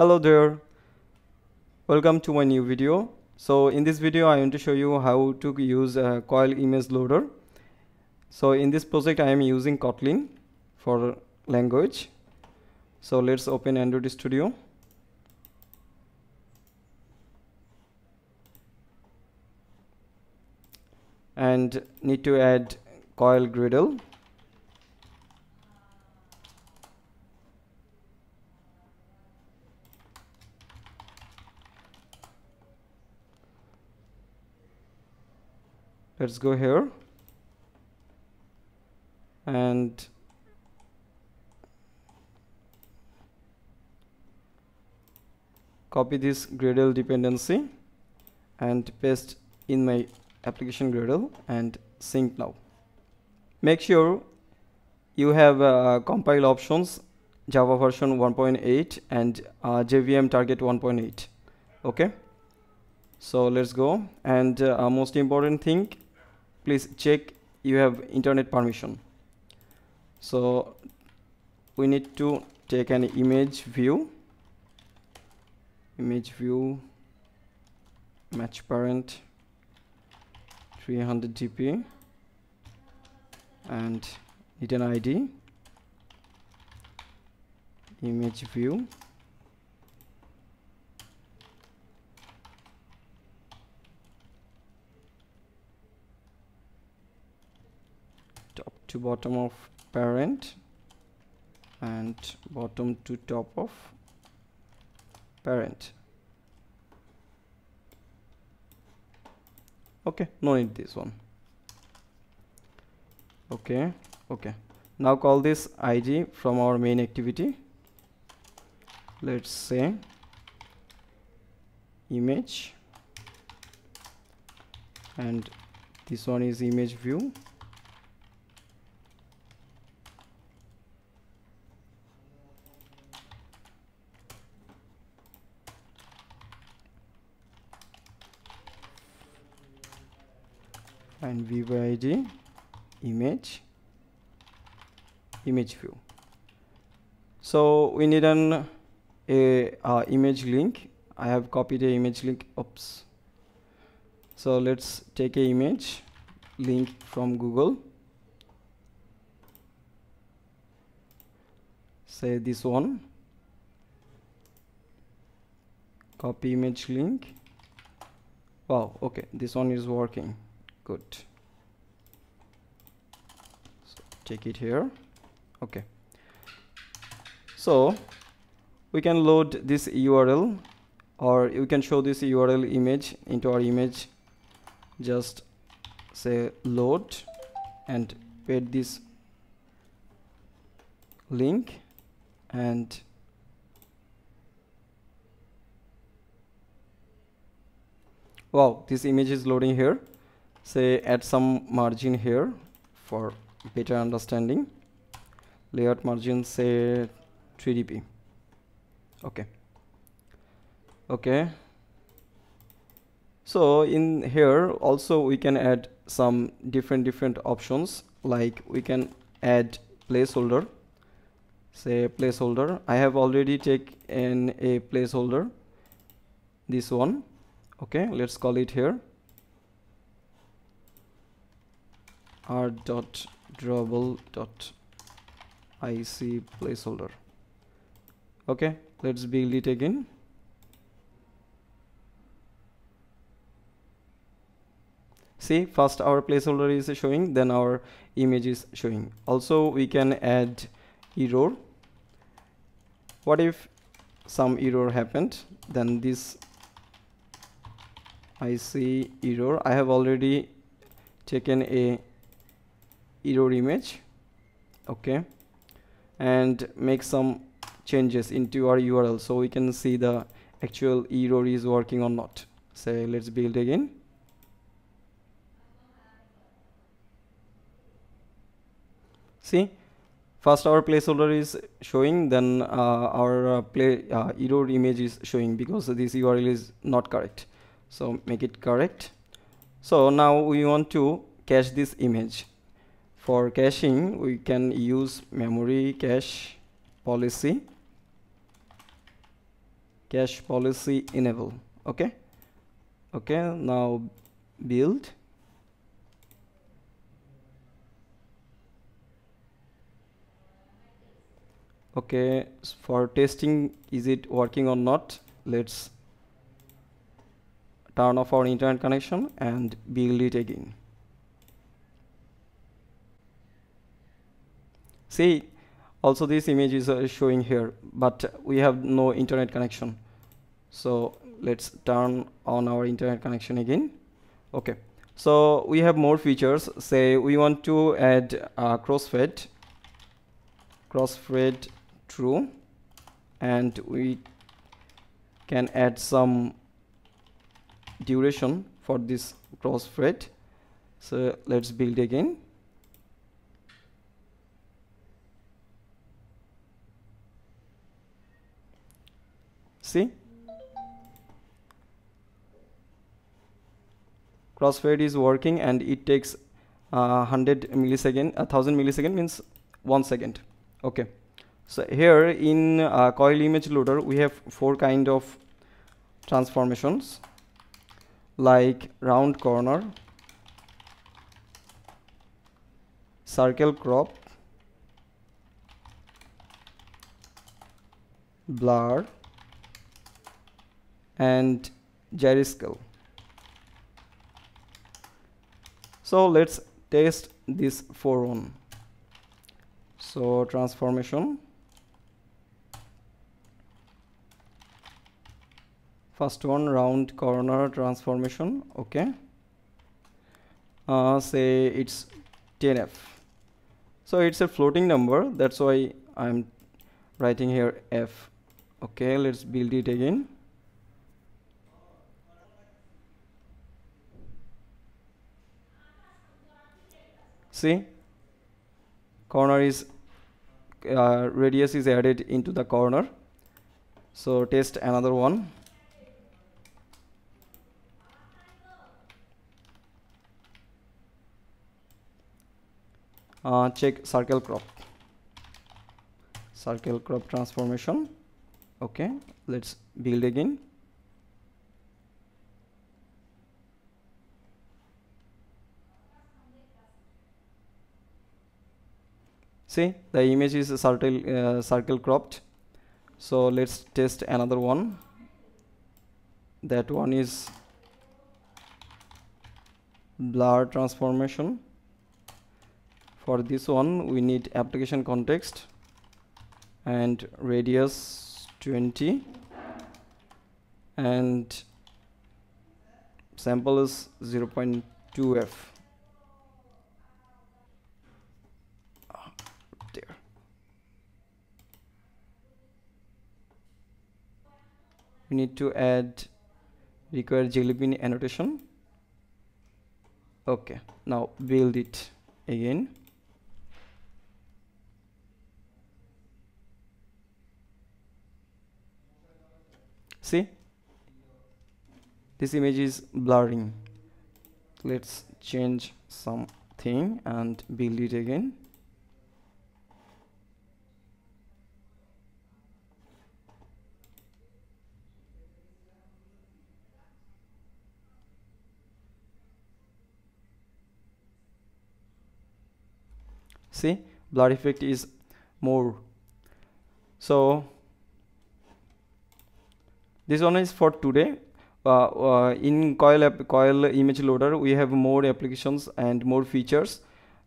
Hello there, welcome to my new video. So in this video I want to show you how to use a Coil image loader. So in this project I am using Kotlin for language. So let's open Android Studio. And need to add Coil Gradle. Let's go here and copy this Gradle dependency and paste in my application Gradle and sync now. Make sure you have compile options Java version 1.8 and JVM target 1.8. Okay, so let's go, and most important thing, please check you have internet permission. So we need to take an image view match parent 300 dp and need an ID image view top to bottom of parent and bottom to top of parent. Okay, no need this one. Okay, now call this ID from our main activity. Let's say image, and this one is image view. And view by ID image view. So we need an image link. I have copied a image link. Oops. So let's take a image link from Google. Say this one. Copy image link. Wow. Okay. This one is working. Good. So take it here. Okay. So we can load this URL, or you can show this URL image into our image. Just say load and paste this link and wow, this image is loading here. Say add some margin here for better understanding. Layout margin say 3 dp. Okay, so in here also we can add some different options, like we can add placeholder. Say placeholder. I have already taken a placeholder, this one. Okay, let's call it here r.drawable.ic_placeholder. Okay, let's build it again. See, first our placeholder is showing, then our image is showing. Also we can add error. What if some error happened? Then this ic error, I have already taken a error image. Okay, and make some changes into our URL so we can see the actual error is working or not. Say let's build again. See, first our placeholder is showing, then our error image is showing because this URL is not correct. So make it correct. So now we want to cache this image. For caching we can use memory cache policy cache policy enable. Okay, now build. Okay, for testing, is it working or not? Let's turn off our internet connection and build it again. See, also this image is showing here, but we have no internet connection. So let's turn on our internet connection again. Okay, so we have more features. Say we want to add crossfade true, and we can add some duration for this crossfade. So let's build again. See, crossfade is working, and it takes 100 milliseconds. 1000 milliseconds means 1 second. Okay, so here in Coil image loader we have 4 kind of transformations, like round corner, circle crop, blur, and gyroscope. So let's test this for one. So transformation, first one, round corner transformation. Okay, say it's 10f. So it's a floating number, that's why I'm writing here f. Okay, let's build it again. See, corner is radius is added into the corner. So test another one. Check circle crop transformation. Okay, let's build again. See, the image is a circle cropped. So let's test another one. That one is blur transformation. For this one we need application context and radius 20 and sample is 0.2f. We need to add require JLBin annotation. Okay, now build it again. See, this image is blurring. Let's change something and build it again. See, blur effect is more. So this one is for today. In Coil image loader we have more applications and more features,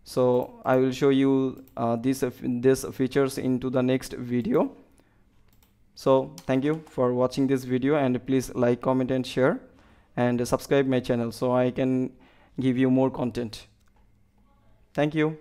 so I will show you these features into the next video. So thank you for watching this video, and please like, comment and share, and subscribe my channel so I can give you more content. Thank you.